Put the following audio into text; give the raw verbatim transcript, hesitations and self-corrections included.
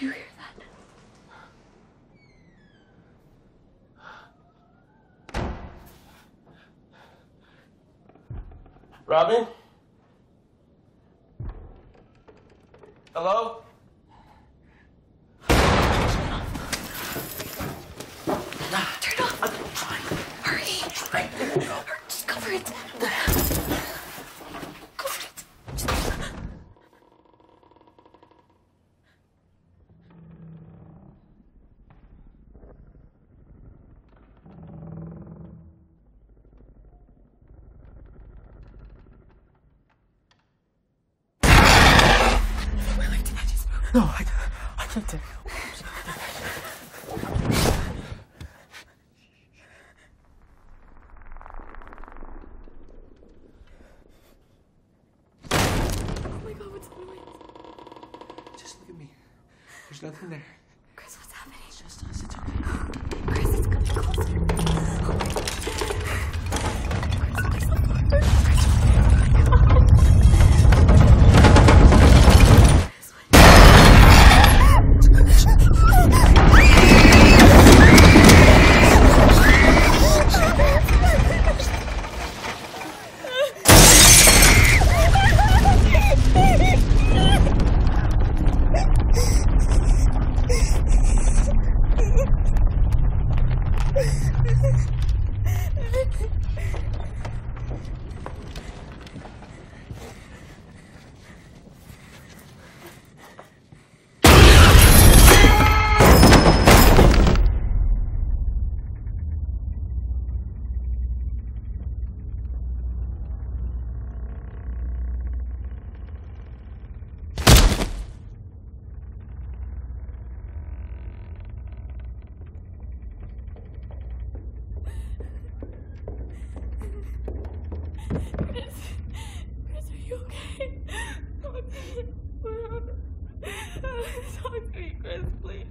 you hear that? Robin? Hello? No, I, I can't do it. Oh my God, what's the noise? Just look at me. There's nothing there. Chris, what's happening? It's just us. It's okay. Chris, it's coming closer. Chris, please.